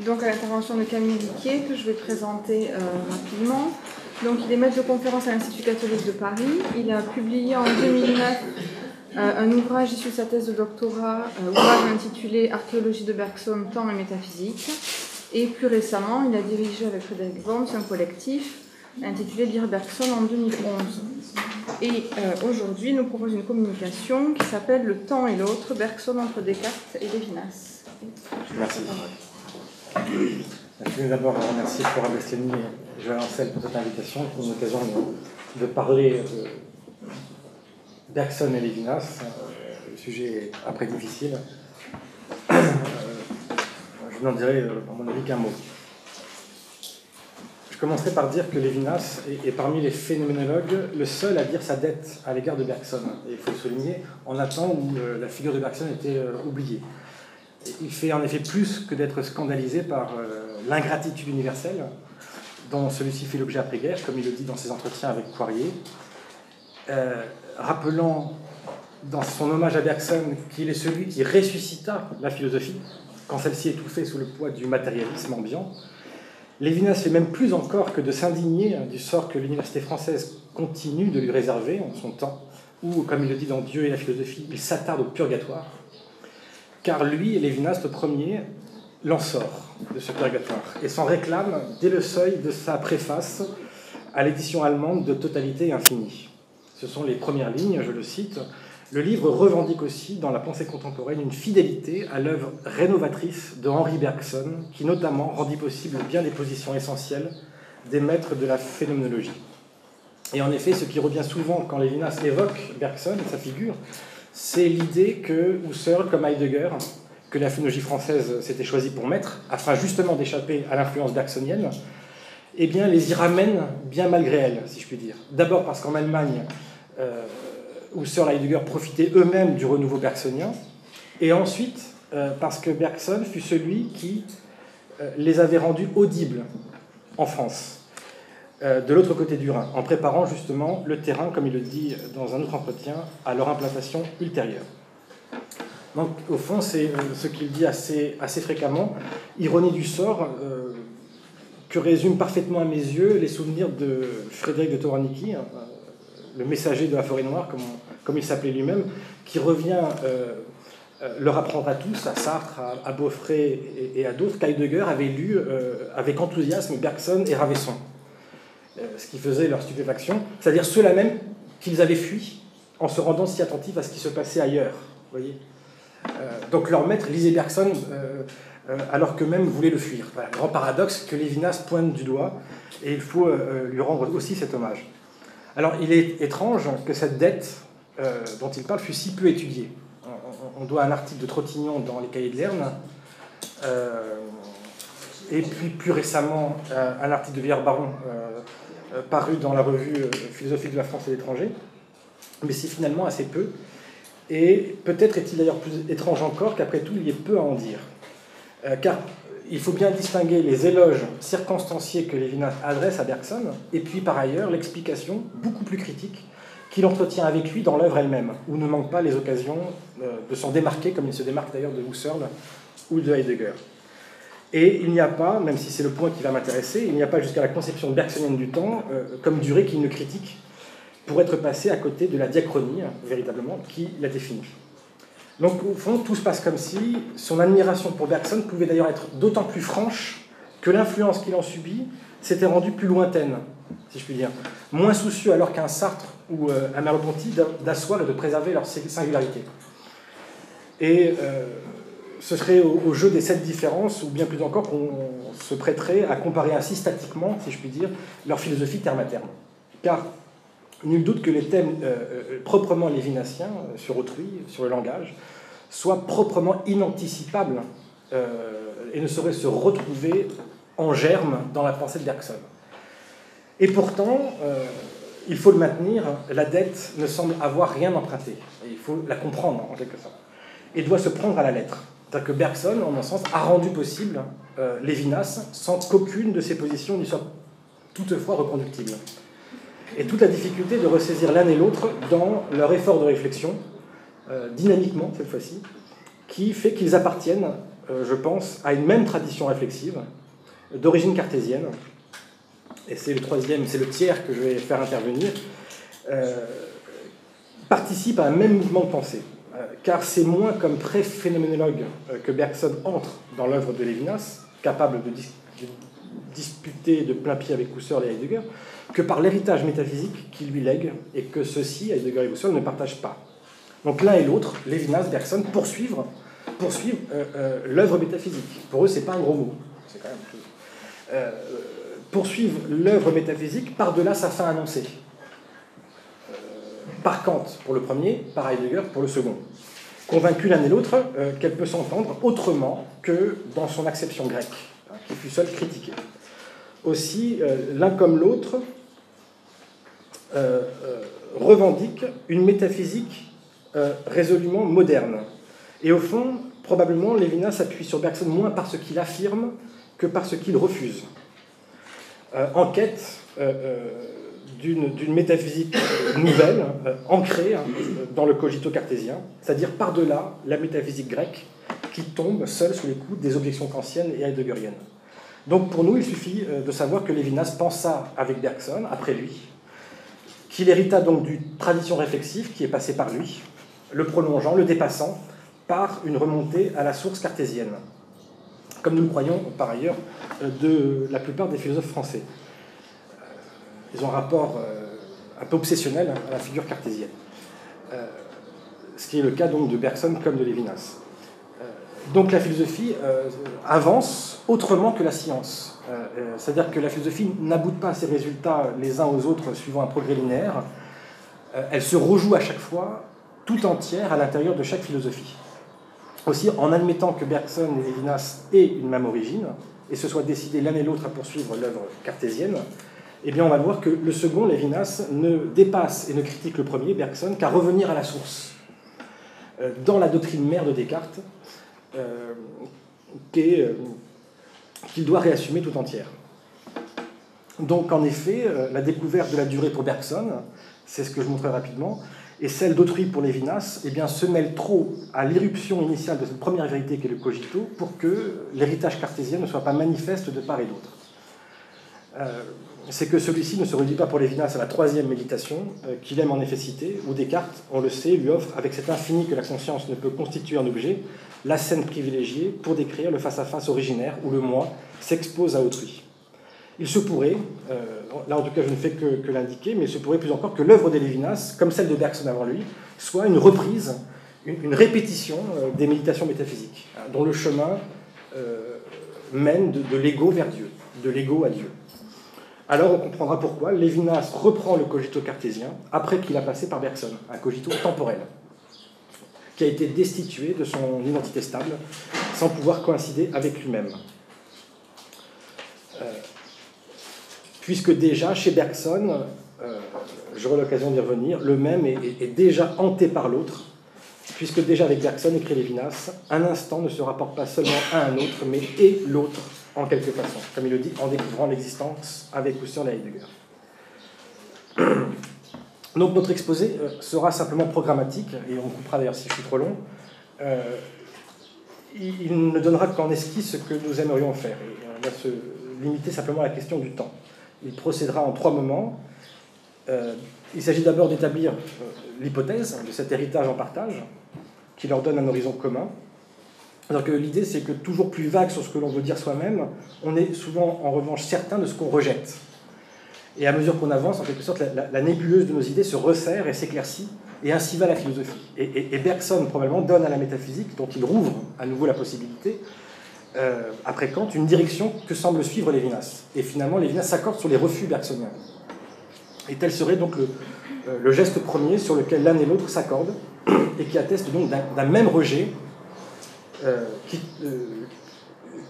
Donc à l'intervention de Camille Viquet, que je vais présenter rapidement. Donc il est maître de conférence à l'Institut catholique de Paris. Il a publié en 2009 un ouvrage issu de sa thèse de doctorat, ouvrage intitulé Archéologie de Bergson, Temps et Métaphysique. Et plus récemment, il a dirigé avec Frédéric Vance un collectif intitulé Lire Bergson en 2011. Et aujourd'hui, il nous propose une communication qui s'appelle Le temps et l'autre, Bergson entre Descartes et Lévinas. Merci. Je voulais d'abord remercier Flora Bastiani et Joëlle Hansel pour cette invitation, pour une occasion de parler de Bergson et Lévinas. Le sujet est après difficile. Je n'en dirai, à mon avis, qu'un mot. Je commencerai par dire que Lévinas est parmi les phénoménologues le seul à dire sa dette à l'égard de Bergson. Et il faut le souligner, en un temps où la figure de Bergson était oubliée. Il fait en effet plus que d'être scandalisé par l'ingratitude universelle dont celui-ci fait l'objet après-guerre, comme il le dit dans ses entretiens avec Poirier, rappelant dans son hommage à Bergson qu'il est celui qui ressuscita la philosophie quand celle-ci étouffait sous le poids du matérialisme ambiant. Lévinas fait même plus encore que de s'indigner du sort que l'université française continue de lui réserver en son temps, où, comme il le dit dans Dieu et la philosophie, il s'attarde au purgatoire, car lui, Lévinas le premier, l'en sort de ce purgatoire et s'en réclame dès le seuil de sa préface à l'édition allemande de Totalité infinie. Ce sont les premières lignes, je le cite. Le livre revendique aussi, dans la pensée contemporaine, une fidélité à l'œuvre rénovatrice de Henri Bergson, qui notamment rendit possible bien des positions essentielles des maîtres de la phénoménologie. Et en effet, ce qui revient souvent quand Lévinas évoque Bergson et sa figure, c'est l'idée que Husserl, comme Heidegger, que la phénoménologie française s'était choisie pour maître, afin justement d'échapper à l'influence bergsonienne, eh bien, les y ramène bien malgré elle, si je puis dire. D'abord parce qu'en Allemagne, Husserl et Heidegger profitaient eux-mêmes du renouveau bergsonien, et ensuite parce que Bergson fut celui qui les avait rendus audibles en France, de l'autre côté du Rhin, en préparant justement le terrain, comme il le dit dans un autre entretien, à leur implantation ultérieure. Donc au fond, c'est ce qu'il dit assez fréquemment, ironie du sort, que résument parfaitement à mes yeux les souvenirs de Frédéric de Towarnicki, le messager de la Forêt Noire, comme il s'appelait lui-même, qui revient leur apprendre à tous, à Sartre, à Beaufret et à d'autres, qu'Heidegger avait lu avec enthousiasme Bergson et Ravesson, ce qui faisait leur stupéfaction, c'est-à-dire ceux-là même qu'ils avaient fui en se rendant si attentifs à ce qui se passait ailleurs. Voyez, donc leur maître lisait Bergson alors qu'eux-mêmes voulaient le fuir. Voilà, grand paradoxe que Lévinas pointe du doigt, et il faut lui rendre aussi cet hommage. Alors, il est étrange que cette dette dont il parle fût si peu étudiée. On doit un article de Trottignon dans les Cahiers de l'Herne, et puis plus récemment un article de Vieillard-Baron paru dans la revue philosophique de la France et l'étranger, mais c'est finalement assez peu. Et peut-être est-il d'ailleurs plus étrange encore qu'après tout, il y ait peu à en dire. Car il faut bien distinguer les éloges circonstanciés que Lévinas adresse à Bergson, et puis par ailleurs l'explication, beaucoup plus critique, qu'il entretient avec lui dans l'œuvre elle-même, où ne manquent pas les occasions de s'en démarquer, comme il se démarque d'ailleurs de Husserl ou de Heidegger. Et il n'y a pas, même si c'est le point qui va m'intéresser, il n'y a pas jusqu'à la conception bergsonienne du temps, comme durée qu'il ne critique, pour être passé à côté de la diachronie, véritablement, qui la définit. Donc, au fond, tout se passe comme si son admiration pour Bergson pouvait d'ailleurs être d'autant plus franche que l'influence qu'il en subit s'était rendue plus lointaine, si je puis dire. Moins soucieux alors qu'un Sartre ou un Merleau-Ponty d'asseoir et de préserver leur singularité. Et ce serait au jeu des 7 différences, ou bien plus encore, qu'on se prêterait à comparer ainsi statiquement, si je puis dire, leur philosophie terme à terme. Car nul doute que les thèmes proprement lévinassiens, sur autrui, sur le langage, soient proprement inanticipables et ne sauraient se retrouver en germe dans la pensée de Bergson. Et pourtant, il faut le maintenir, la dette ne semble avoir rien emprunté. Et il faut la comprendre, en quelque sorte. Et doit se prendre à la lettre. C'est-à-dire que Bergson, en un sens, a rendu possible Lévinas sans qu'aucune de ses positions ne soit toutefois reconductible. Et toute la difficulté de ressaisir l'un et l'autre dans leur effort de réflexion, dynamiquement cette fois-ci, qui fait qu'ils appartiennent je pense, à une même tradition réflexive, d'origine cartésienne, et c'est le troisième, c'est le tiers que je vais faire intervenir, participe à un même mouvement de pensée, car c'est moins comme très phénoménologue que Bergson entre dans l'œuvre de Lévinas, capable de disputer de plein pied avec Husserl et Heidegger, que par l'héritage métaphysique qu'il lui lègue, et que ceux-ci, Heidegger et Husserl, ne partagent pas. Donc l'un et l'autre, Lévinas, Bergson, poursuivent l'œuvre métaphysique. Pour eux, c'est pas un gros mot, c'est quand même une chose. Poursuivent l'œuvre métaphysique par-delà sa fin annoncée. Par Kant pour le premier, par Heidegger pour le second. Convaincus l'un et l'autre qu'elle peut s'entendre autrement que dans son acception grecque, qui fut seule critiquée. Aussi, l'un comme l'autre revendique une métaphysique résolument moderne. Et au fond, probablement, Lévinas appuie sur Bergson moins par ce qu'il affirme que par ce qu'il refuse. En quête d'une métaphysique nouvelle, ancrée dans le cogito cartésien, c'est-à-dire par-delà la métaphysique grecque qui tombe seule sous les coups des objections kantiennes et heideggeriennes. Donc pour nous, il suffit de savoir que Lévinas pensa avec Bergson, après lui, qu'il hérita donc d'une tradition réflexive qui est passée par lui, le prolongeant, le dépassant, par une remontée à la source cartésienne, comme nous le croyons par ailleurs de la plupart des philosophes français. Ils ont un rapport un peu obsessionnel à la figure cartésienne. Ce qui est le cas donc de Bergson comme de Lévinas. Donc la philosophie avance autrement que la science. C'est-à-dire que la philosophie n'aboute pas à ses résultats les uns aux autres suivant un progrès linéaire. Elle se rejoue à chaque fois, tout entière, à l'intérieur de chaque philosophie. Aussi, en admettant que Bergson et Lévinas aient une même origine, et se soient décidés l'un et l'autre à poursuivre l'œuvre cartésienne, eh bien on va voir que le second, Lévinas, ne dépasse et ne critique le premier, Bergson, qu'à revenir à la source, dans la doctrine mère de Descartes, qu'il doit réassumer tout entière. Donc en effet, la découverte de la durée pour Bergson, c'est ce que je montrais rapidement, et celle d'autrui pour Lévinas, eh bien, se mêle trop à l'irruption initiale de cette première vérité qu'est le cogito pour que l'héritage cartésien ne soit pas manifeste de part et d'autre. C'est que celui-ci ne se réduit pas pour Lévinas à la troisième méditation, qu'il aime en effet citer, où Descartes, on le sait, lui offre, avec cet infini que la conscience ne peut constituer en objet, la scène privilégiée pour décrire le face-à-face originaire où le moi s'expose à autrui. Il se pourrait, là en tout cas je ne fais que l'indiquer, mais il se pourrait plus encore que l'œuvre de Lévinas, comme celle de Bergson avant lui, soit une reprise, une répétition des méditations métaphysiques, hein, dont le chemin mène de l'ego vers Dieu, de l'ego à Dieu. Alors on comprendra pourquoi Lévinas reprend le cogito cartésien après qu'il a passé par Bergson, un cogito temporel, qui a été destitué de son identité stable, sans pouvoir coïncider avec lui-même. Puisque déjà, chez Bergson, j'aurai l'occasion d'y revenir, le même est déjà hanté par l'autre, puisque déjà avec Bergson, écrit Lévinas, un instant ne se rapporte pas seulement à un autre, mais est l'autre, en quelque façon, comme il le dit, en découvrant l'existence avec Husserl et Heidegger. Donc notre exposé sera simplement programmatique, et on coupera d'ailleurs si je suis trop long, il ne donnera qu'en esquisse ce que nous aimerions faire, et on va se limiter simplement à la question du temps. Il procédera en trois moments. Il s'agit d'abord d'établir l'hypothèse de cet héritage en partage qui leur donne un horizon commun. Alors que l'idée, c'est que toujours plus vague sur ce que l'on veut dire soi-même, on est souvent en revanche certain de ce qu'on rejette. Et à mesure qu'on avance, en quelque sorte, la nébuleuse de nos idées se resserre et s'éclaircit, et ainsi va la philosophie. Et Bergson, probablement, donne à la métaphysique, dont il rouvre à nouveau la possibilité, après Kant, une direction que semble suivre Lévinas. Et finalement, Lévinas s'accorde sur les refus bergsoniens. Et tel serait donc le geste premier sur lequel l'un et l'autre s'accordent et qui atteste donc d'un même rejet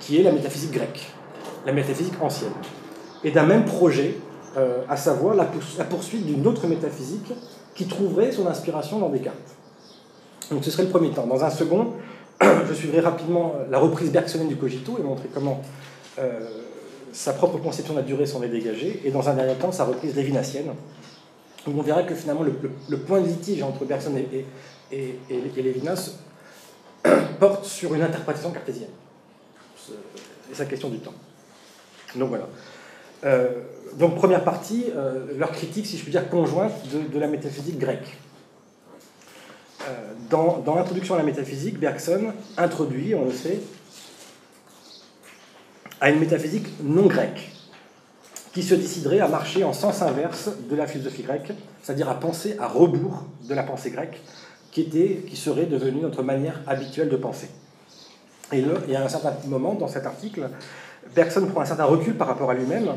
qui est la métaphysique grecque, la métaphysique ancienne, et d'un même projet, à savoir la poursuite d'une autre métaphysique qui trouverait son inspiration dans Descartes. Donc ce serait le premier temps. Dans un second, je suivrai rapidement la reprise bergsonienne du cogito et montrer comment sa propre conception de la durée s'en est dégagée, et dans un dernier temps, sa reprise lévinassienne. Donc on verra que finalement, le point de litige entre Bergson et Lévinas porte sur une interprétation cartésienne. et sa question du temps. Donc voilà. Donc première partie, leur critique, si je puis dire, conjointe de la métaphysique grecque. Dans l'introduction à la métaphysique, Bergson introduit, on le sait, à une métaphysique non grecque, qui se déciderait à marcher en sens inverse de la philosophie grecque, c'est-à-dire à penser à rebours de la pensée grecque, qui serait devenue notre manière habituelle de penser. Et à un certain moment, dans cet article, Bergson prend un certain recul par rapport à lui-même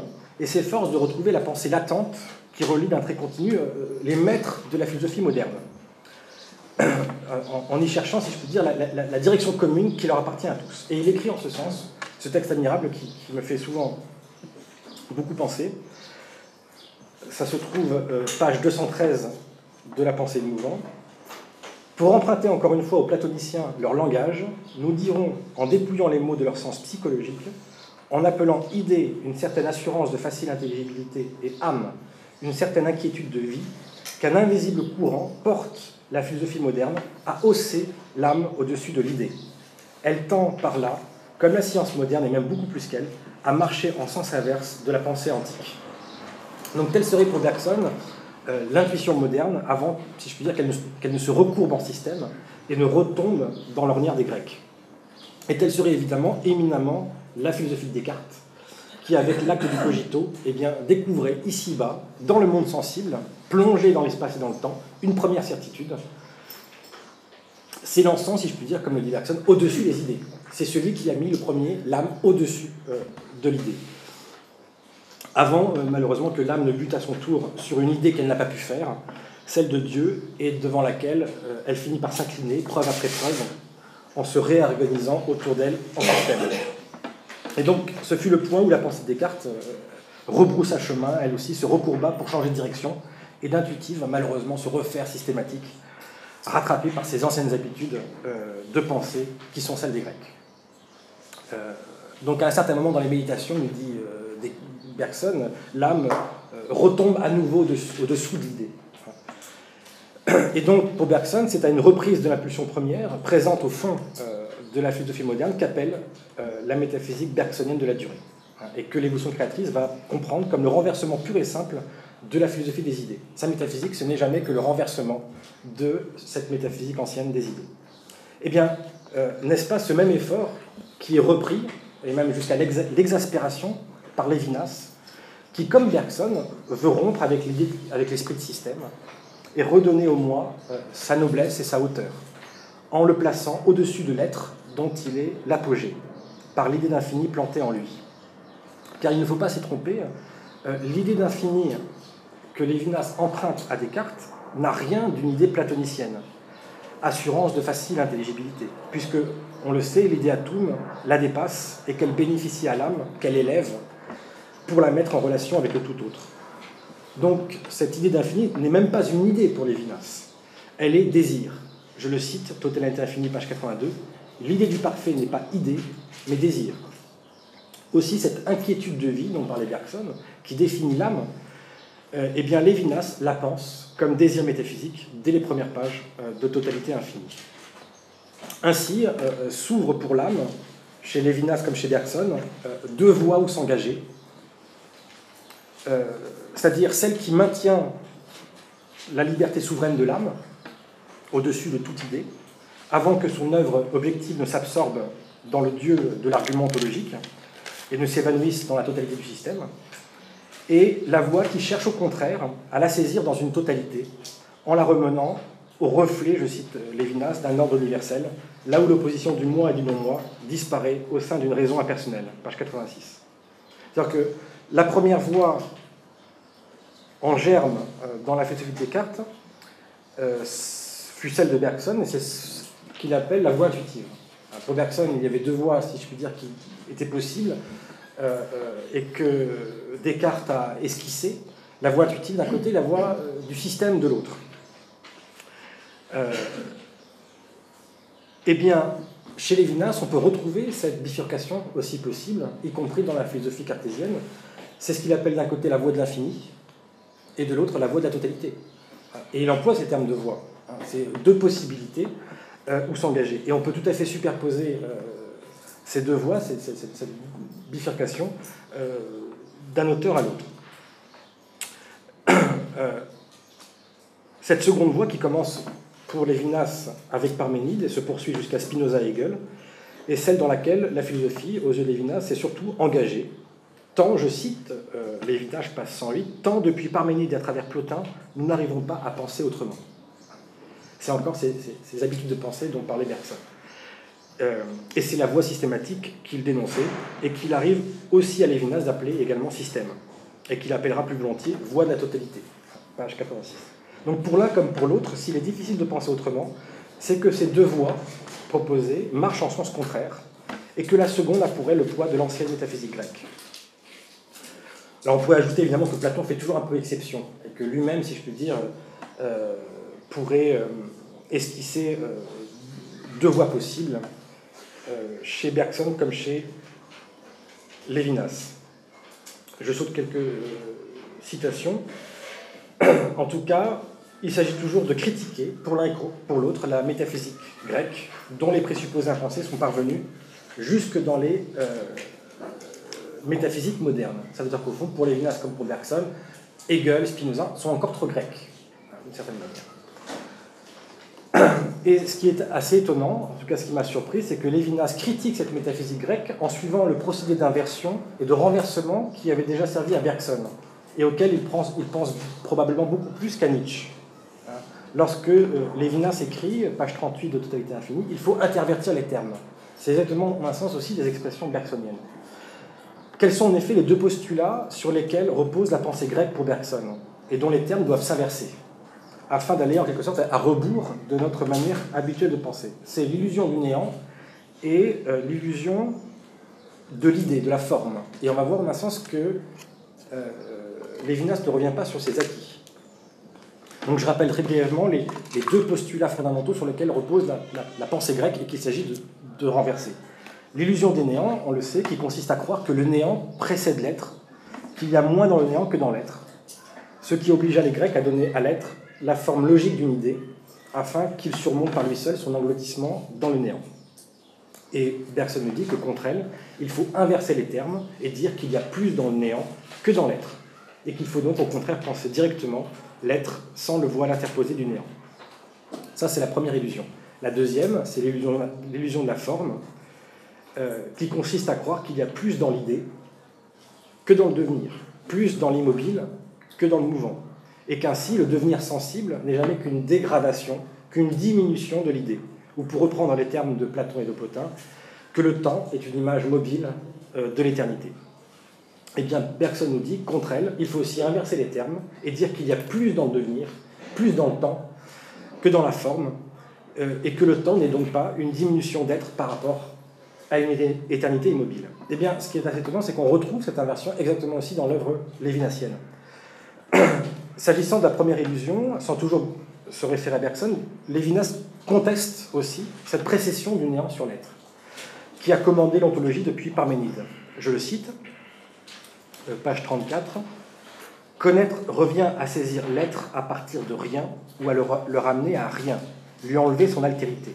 et s'efforce de retrouver la pensée latente qui relie d'un trait continu les maîtres de la philosophie moderne, en y cherchant, si je puis dire, la direction commune qui leur appartient à tous. Et il écrit en ce sens ce texte admirable qui me fait souvent beaucoup penser. Ça se trouve page 213 de La Pensée du Mouvant. Pour emprunter encore une fois aux platoniciens leur langage, nous dirons, en dépouillant les mots de leur sens psychologique, en appelant idée une certaine assurance de facile intelligibilité et âme une certaine inquiétude de vie, qu'un invisible courant porte la philosophie moderne à hausser l'âme au-dessus de l'idée. Elle tend par là, comme la science moderne et même beaucoup plus qu'elle, à marcher en sens inverse de la pensée antique. Donc telle serait pour Bergson l'intuition moderne avant, si je puis dire, qu'elle ne se recourbe en système et ne retombe dans l'ornière des Grecs. Et telle serait évidemment, éminemment, la philosophie de Descartes, qui, avec l'acte du cogito, eh bien, découvrait ici-bas, dans le monde sensible, plongé dans l'espace et dans le temps, une première certitude, s'élançant, si je puis dire, comme le dit Bergson, au-dessus des idées. C'est celui qui a mis le premier l'âme au-dessus de l'idée. Avant, malheureusement, que l'âme ne bute à son tour sur une idée qu'elle n'a pas pu faire, celle de Dieu, et devant laquelle elle finit par s'incliner, preuve après preuve, en se réorganisant autour d'elle en système. Et donc, ce fut le point où la pensée de Descartes rebroussa chemin, elle aussi se recourba pour changer de direction, et d'intuitive, malheureusement, se refaire systématique, rattrapée par ses anciennes habitudes de pensée qui sont celles des Grecs. Donc, à un certain moment dans les méditations, nous dit Bergson, l'âme retombe à nouveau au-dessous de l'idée. Et donc, pour Bergson, c'est à une reprise de l'impulsion première, présente au fond de la philosophie moderne, qu'appelle la métaphysique bergsonienne de la durée, et que l'évolution créatrice va comprendre comme le renversement pur et simple de la philosophie des idées. Sa métaphysique, ce n'est jamais que le renversement de cette métaphysique ancienne des idées. Eh bien, n'est-ce pas ce même effort qui est repris, et même jusqu'à l'exaspération, par Lévinas, qui, comme Bergson, veut rompre avec l'esprit de système et redonner au moi sa noblesse et sa hauteur, en le plaçant au-dessus de l'être dont il est l'apogée, par l'idée d'infini plantée en lui. Car il ne faut pas s'y tromper, l'idée d'infini que Lévinas emprunte à Descartes n'a rien d'une idée platonicienne, assurance de facile intelligibilité, puisque, on le sait, l'idée atom la dépasse et qu'elle bénéficie à l'âme, qu'elle élève, pour la mettre en relation avec le tout autre. Donc, cette idée d'infini n'est même pas une idée pour Lévinas, elle est désir. Je le cite, Totalité infinie, page 82, « L'idée du parfait n'est pas idée, mais désir. » Aussi, cette inquiétude de vie, dont parlait Bergson, qui définit l'âme, eh bien, Lévinas la pense comme désir métaphysique dès les premières pages de Totalité infinie. Ainsi, s'ouvre pour l'âme, chez Lévinas comme chez Bergson, deux voies où s'engager, c'est-à-dire celle qui maintient la liberté souveraine de l'âme, au-dessus de toute idée, avant que son œuvre objective ne s'absorbe dans le dieu de l'argument ontologique et ne s'évanouisse dans la totalité du système, et la voie qui cherche au contraire à la saisir dans une totalité, en la remenant au reflet, je cite Lévinas, d'un ordre universel, là où l'opposition du moi et du non-moi disparaît au sein d'une raison impersonnelle, page 86. C'est-à-dire que la première voie en germe dans la philosophie de Descartes, fut celle de Bergson, et c'est ce qu'il appelle la voie intuitive. Pour Bergson, il y avait deux voies, si je puis dire, qui étaient possibles, et que Descartes a esquissé, la voie intuitive d'un côté, la voie du système de l'autre. Eh bien, chez Lévinas, on peut retrouver cette bifurcation aussi possible, y compris dans la philosophie cartésienne. C'est ce qu'il appelle d'un côté la voie de l'infini, et de l'autre la voie de la totalité. Et il emploie ces termes de voie. C'est deux possibilités où s'engager. Et on peut tout à fait superposer ces deux voies, cette bifurcation d'un auteur à l'autre. Cette seconde voie qui commence pour Lévinas avec Parménide et se poursuit jusqu'à Spinoza et Hegel, est celle dans laquelle la philosophie, aux yeux de Lévinas, s'est surtout engagée, tant, je cite Lévinas, page 108, tant depuis Parménide et à travers Plotin, nous n'arrivons pas à penser autrement. C'est encore ces habitudes de pensée dont parlait Bergson. Et c'est la voie systématique qu'il dénonçait et qu'il arrive aussi à Lévinas d'appeler également système, et qu'il appellera plus volontiers voie de la totalité, page 86. Donc pour l'un comme pour l'autre, s'il est difficile de penser autrement, c'est que ces deux voies proposées marchent en sens contraire, et que la seconde a pour elle le poids de l'ancienne métaphysique grecque. Alors on pourrait ajouter évidemment que Platon fait toujours un peu exception, et que lui-même, si je puis dire, pourrait esquisser deux voies possibles, chez Bergson comme chez Lévinas. Je saute quelques citations. En tout cas, il s'agit toujours de critiquer, pour l'un et pour l'autre, la métaphysique grecque, dont les présupposés impensés sont parvenus jusque dans les métaphysiques modernes. Ça veut dire qu'au fond, pour Lévinas comme pour Bergson, Hegel, Spinoza sont encore trop grecs, d'une certaine manière. Et ce qui est assez étonnant, en tout cas ce qui m'a surpris, c'est que Lévinas critique cette métaphysique grecque en suivant le procédé d'inversion et de renversement qui avait déjà servi à Bergson, et auquel il pense probablement beaucoup plus qu'à Nietzsche. Lorsque Lévinas écrit, page 38 de Totalité infinie, il faut intervertir les termes. C'est exactement, en un sens aussi, des expressions bergsoniennes. Quels sont en effet les deux postulats sur lesquels repose la pensée grecque pour Bergson, et dont les termes doivent s'inverser, afin d'aller en quelque sorte à rebours de notre manière habituelle de penser? C'est l'illusion du néant et l'illusion de l'idée, de la forme. Et on va voir en un sens que Lévinas ne revient pas sur ses acquis. Donc je rappelle très brièvement les deux postulats fondamentaux sur lesquels repose la pensée grecque et qu'il s'agit de renverser. L'illusion des néants, on le sait, qui consiste à croire que le néant précède l'être, qu'il y a moins dans le néant que dans l'être, ce qui obligea les Grecs à donner à l'être la forme logique d'une idée, afin qu'il surmonte par lui seul son engloutissement dans le néant. Et Bergson nous dit que contre elle, il faut inverser les termes et dire qu'il y a plus dans le néant que dans l'être, et qu'il faut donc au contraire penser directement l'être sans le voile interposé du néant. Ça, c'est la première illusion. La deuxième, c'est l'illusion de la forme, qui consiste à croire qu'il y a plus dans l'idée que dans le devenir, plus dans l'immobile que dans le mouvant, et qu'ainsi le devenir sensible n'est jamais qu'une dégradation, qu'une diminution de l'idée, ou pour reprendre les termes de Platon et de Plotin, que le temps est une image mobile de l'éternité. Eh bien, Bergson nous dit, contre elle, il faut aussi inverser les termes et dire qu'il y a plus dans le devenir, plus dans le temps, que dans la forme, et que le temps n'est donc pas une diminution d'être par rapport à une éternité immobile. Eh bien, ce qui est assez étonnant, c'est qu'on retrouve cette inversion exactement aussi dans l'œuvre lévinassienne. S'agissant de la première illusion, sans toujours se référer à Bergson, Lévinas conteste aussi cette précession du néant sur l'être, qui a commandé l'ontologie depuis Parménide. Je le cite, page 34, « Connaître revient à saisir l'être à partir de rien ou à le ramener à rien, lui enlever son altérité.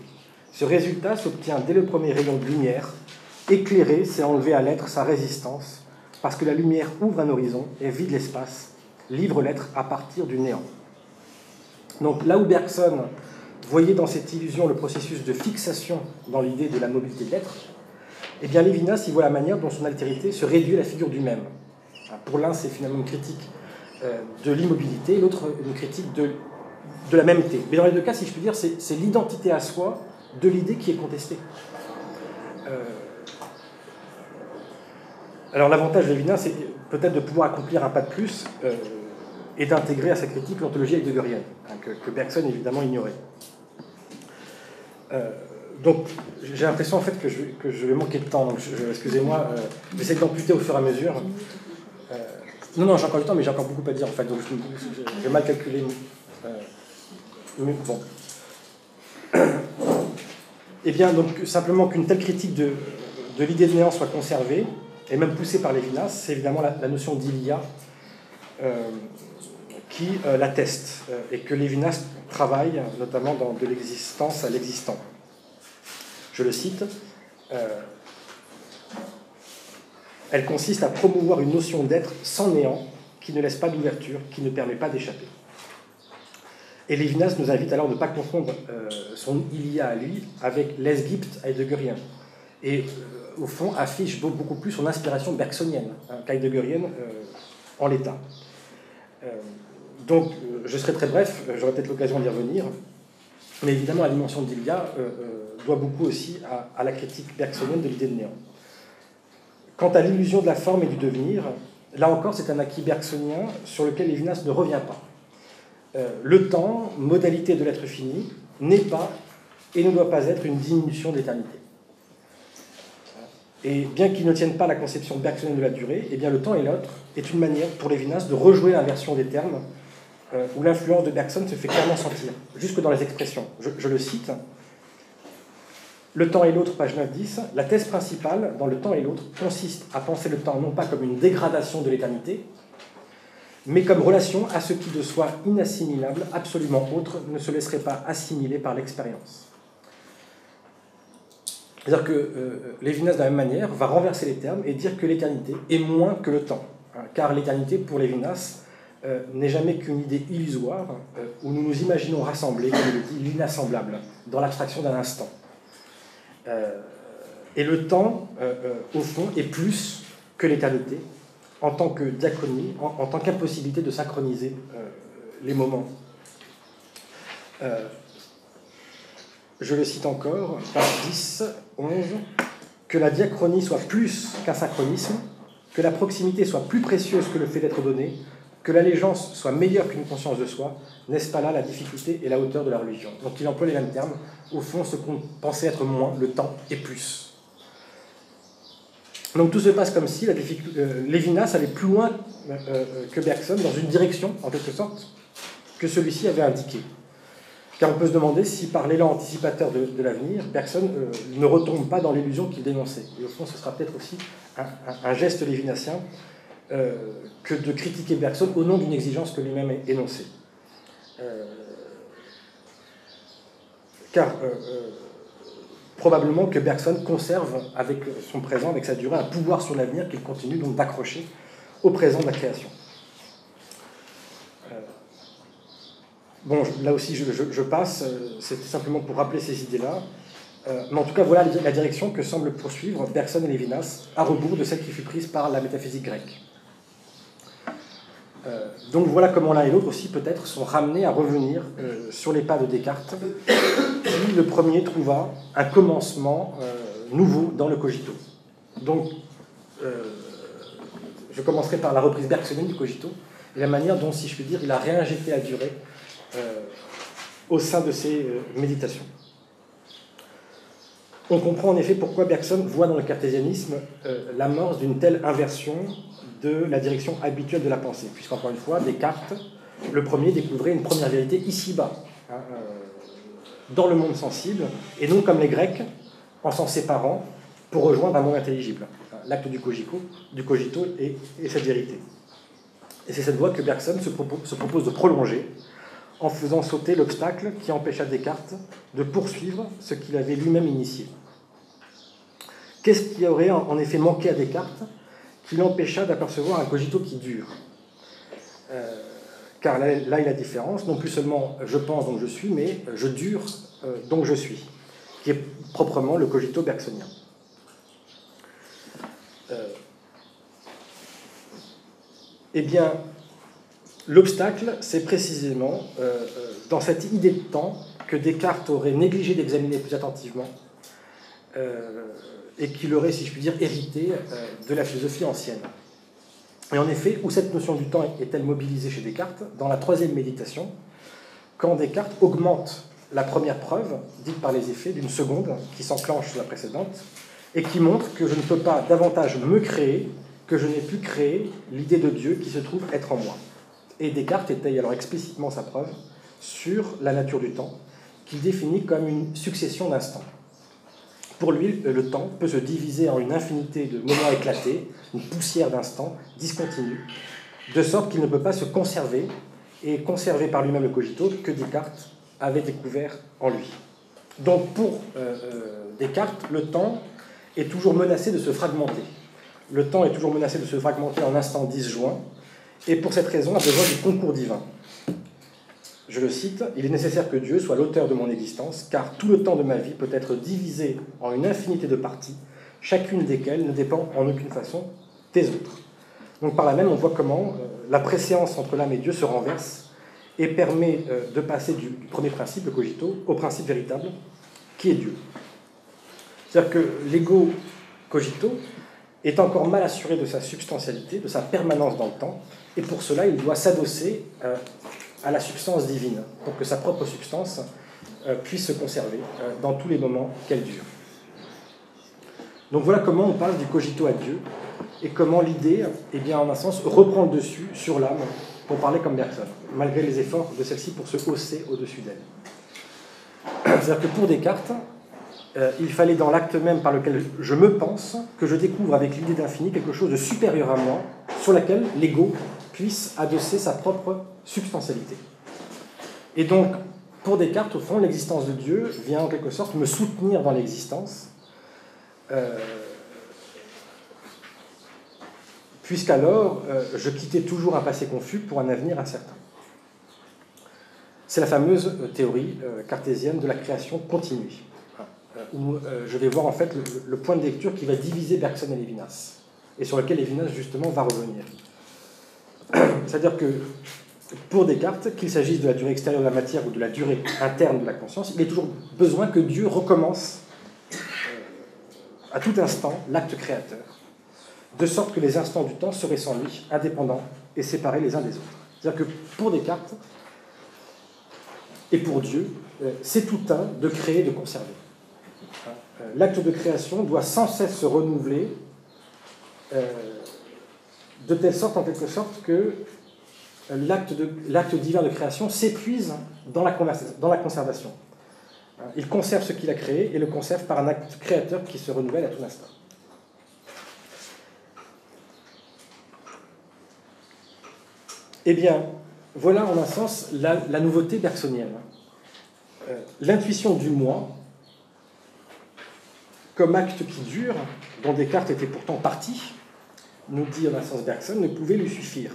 Ce résultat s'obtient dès le premier rayon de lumière. Éclairer, c'est enlever à l'être sa résistance, parce que la lumière ouvre un horizon et vide l'espace, livre l'être à partir du néant. » Donc là où Bergson voyait dans cette illusion le processus de fixation dans l'idée de la mobilité de l'être, eh bien Lévinas y voit la manière dont son altérité se réduit à la figure du même. Pour l'un, c'est finalement une critique de l'immobilité, l'autre, une critique de la mêmeté. Mais dans les deux cas, si je puis dire, c'est l'identité à soi de l'idée qui est contestée. Alors l'avantage de Lévinas, c'est peut-être de pouvoir accomplir un pas de plus et d'intégrer à sa critique l'ontologie heideggerienne, que Bergson, évidemment, ignorait. Donc, j'ai l'impression, en fait, que je vais manquer de temps. Donc, excusez-moi, j'essaie d'amputer au fur et à mesure. Non, j'ai encore du temps, mais j'ai encore beaucoup à dire, en fait. Donc, j'ai mal calculé. Mais bon. Eh bien, donc, simplement qu'une telle critique de l'idée de néant soit conservée, et même poussée par Lévinas, c'est évidemment la notion d'Ilia, qui l'atteste, et que Lévinas travaille notamment dans De l'existence à l'existant. Je le cite, Elle consiste à promouvoir une notion d'être sans néant, qui ne laisse pas d'ouverture, qui ne permet pas d'échapper. Et Lévinas nous invite alors de ne pas confondre son Ilia à lui avec l'Esgypte heideggerien. Et au fond, affiche beaucoup plus son inspiration bergsonienne qu'heideggerienne en l'état. Donc, je serai très bref, j'aurai peut-être l'occasion d'y revenir. Mais évidemment, la dimension d'Ilia doit beaucoup aussi à la critique bergsonienne de l'idée de néant. Quant à l'illusion de la forme et du devenir, là encore, c'est un acquis bergsonien sur lequel Lévinas ne revient pas. Le temps, modalité de l'être fini, n'est pas et ne doit pas être une diminution d'éternité. Et bien qu'il ne tienne pas la conception bergsonienne de la durée, eh bien le temps et l'autre est une manière pour Lévinas de rejouer l'inversion des termes où l'influence de Bergson se fait clairement sentir, jusque dans les expressions. Je le cite. Le temps et l'autre, page 9-10, la thèse principale dans le temps et l'autre consiste à penser le temps non pas comme une dégradation de l'éternité, mais comme relation à ce qui de soi inassimilable, absolument autre, ne se laisserait pas assimiler par l'expérience. C'est-à-dire que Lévinas, de la même manière, va renverser les termes et dire que l'éternité est moins que le temps, car l'éternité, pour Lévinas, n'est jamais qu'une idée illusoire où nous nous imaginons rassembler, comme il le dit, l'inassemblable, dans l'abstraction d'un instant. Et le temps, au fond, est plus que l'éternité, en tant que diachronie, en tant qu'impossibilité de synchroniser les moments. Je le cite encore, page 10, 11, « Que la diachronie soit plus qu'un synchronisme, que la proximité soit plus précieuse que le fait d'être donné, que l'allégeance soit meilleure qu'une conscience de soi, n'est-ce pas là la difficulté et la hauteur de la religion ?» Donc il emploie les mêmes termes, au fond ce qu'on pensait être moins, le temps est plus. Donc tout se passe comme si Lévinas allait plus loin que Bergson, dans une direction, en quelque sorte, que celui-ci avait indiquée. Car on peut se demander si par l'élan anticipateur de l'avenir, Bergson ne retombe pas dans l'illusion qu'il dénonçait. Et au fond, ce sera peut-être aussi un geste lévinasien que de critiquer Bergson au nom d'une exigence que lui-même énonçait. Probablement que Bergson conserve avec son présent, avec sa durée, un pouvoir sur l'avenir qu'il continue donc d'accrocher au présent de la création. Bon, là aussi je passe, c'est simplement pour rappeler ces idées-là. Mais en tout cas, voilà la direction que semblent poursuivre Bergson et Lévinas, à rebours de celle qui fut prise par la métaphysique grecque. Donc voilà comment l'un et l'autre aussi peut-être sont ramenés à revenir sur les pas de Descartes, qui le premier trouva un commencement nouveau dans le cogito. Donc je commencerai par la reprise bergsonienne du cogito, et la manière dont, si je puis dire, il a réinjecté la durée au sein de ses méditations. On comprend en effet pourquoi Bergson voit dans le cartésianisme l'amorce d'une telle inversion de la direction habituelle de la pensée, puisqu'encore une fois, Descartes, le premier, découvrait une première vérité ici-bas, dans le monde sensible, et non comme les Grecs, en s'en séparant pour rejoindre un monde intelligible. L'acte du cogito et cette vérité. Et c'est cette voie que Bergson se propose de prolonger, en faisant sauter l'obstacle qui empêcha Descartes de poursuivre ce qu'il avait lui-même initié. Qu'est-ce qui aurait en effet manqué à Descartes qui l'empêcha d'apercevoir un cogito qui dure ? Car là il y a différence, non plus seulement je pense donc je suis, mais je dure donc je suis, qui est proprement le cogito bergsonien. Eh bien, l'obstacle, c'est précisément dans cette idée de temps que Descartes aurait négligé d'examiner plus attentivement et qu'il aurait, si je puis dire, hérité de la philosophie ancienne. Et en effet, où cette notion du temps est-elle mobilisée chez Descartes? Dans la troisième méditation, quand Descartes augmente la première preuve, dite par les effets, d'une seconde qui s'enclenche sur la précédente et qui montre que je ne peux pas davantage me créer que je n'ai pu créer l'idée de Dieu qui se trouve être en moi. Et Descartes étaye alors explicitement sa preuve sur la nature du temps, qu'il définit comme une succession d'instants. Pour lui, le temps peut se diviser en une infinité de moments éclatés, une poussière d'instants discontinue, de sorte qu'il ne peut pas se conserver, et conserver par lui-même le cogito que Descartes avait découvert en lui. Donc pour Descartes, le temps est toujours menacé de se fragmenter. le temps est toujours menacé de se fragmenter en instants disjoints, et pour cette raison a besoin du concours divin. Je le cite, « Il est nécessaire que Dieu soit l'auteur de mon existence, car tout le temps de ma vie peut être divisé en une infinité de parties, chacune desquelles ne dépend en aucune façon des autres. » Donc par là même, on voit comment la préséance entre l'âme et Dieu se renverse et permet de passer du premier principe, le cogito, au principe véritable, qui est Dieu. C'est-à-dire que l'ego cogito est encore mal assuré de sa substantialité, de sa permanence dans le temps, et pour cela, il doit s'adosser à la substance divine, pour que sa propre substance puisse se conserver dans tous les moments qu'elle dure. Donc voilà comment on passe du cogito à Dieu, et comment l'idée, eh bien, en un sens, reprend le dessus sur l'âme, pour parler comme Bergson, malgré les efforts de celle-ci pour se hausser au-dessus d'elle. C'est-à-dire que pour Descartes, il fallait dans l'acte même par lequel je me pense, que je découvre avec l'idée d'infini quelque chose de supérieur à moi, sur laquelle l'ego puisse adosser sa propre substantialité. Et donc, pour Descartes, au fond, l'existence de Dieu vient en quelque sorte me soutenir dans l'existence, puisqu'alors je quittais toujours un passé confus pour un avenir incertain. C'est la fameuse théorie cartésienne de la création continue, où je vais voir en fait le point de lecture qui va diviser Bergson et Lévinas, et sur lequel Lévinas justement va revenir. C'est-à-dire que pour Descartes, qu'il s'agisse de la durée extérieure de la matière ou de la durée interne de la conscience, il est toujours besoin que Dieu recommence à tout instant l'acte créateur, de sorte que les instants du temps seraient sans lui, indépendants et séparés les uns des autres. C'est-à-dire que pour Descartes et pour Dieu, c'est tout un de créer et de conserver. L'acte de création doit sans cesse se renouveler, de telle sorte, en quelque sorte, que l'acte divin de création s'épuise dans la conservation. Il conserve ce qu'il a créé et le conserve par un acte créateur qui se renouvelle à tout instant. Eh bien, voilà en un sens la nouveauté bergsonienne. L'intuition du moi, comme acte qui dure, dont Descartes était pourtant parti, nous dit en un sens Bergson, ne pouvait lui suffire.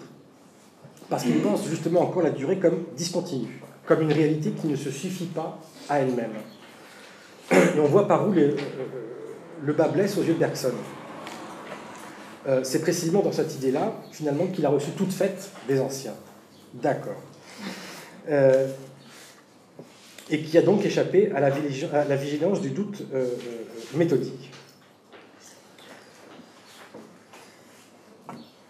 Parce qu'il pense justement encore la durée comme discontinue, comme une réalité qui ne se suffit pas à elle-même. Et on voit par où le bât blesse aux yeux de Bergson. C'est précisément dans cette idée-là, finalement, qu'il a reçu toute faite des anciens. D'accord. Et qui a donc échappé à la vigilance du doute méthodique.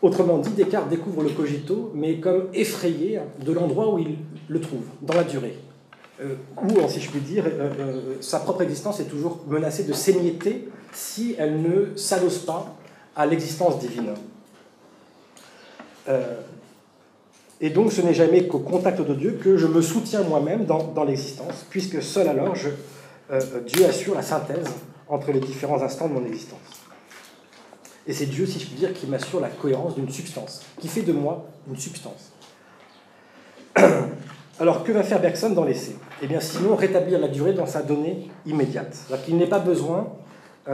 Autrement dit, Descartes découvre le cogito, mais comme effrayé de l'endroit où il le trouve, dans la durée, où, si je puis dire, sa propre existence est toujours menacée de s'émietter si elle ne s'adosse pas à l'existence divine. Et donc, ce n'est jamais qu'au contact de Dieu que je me soutiens moi-même dans l'existence, puisque seul alors, Dieu assure la synthèse entre les différents instants de mon existence. Et c'est Dieu, si je puis dire, qui m'assure la cohérence d'une substance, qui fait de moi une substance. Alors, que va faire Bergson dans l'essai? Eh bien, sinon, rétablir la durée dans sa donnée immédiate. C'est-à-dire qu'il n'est pas besoin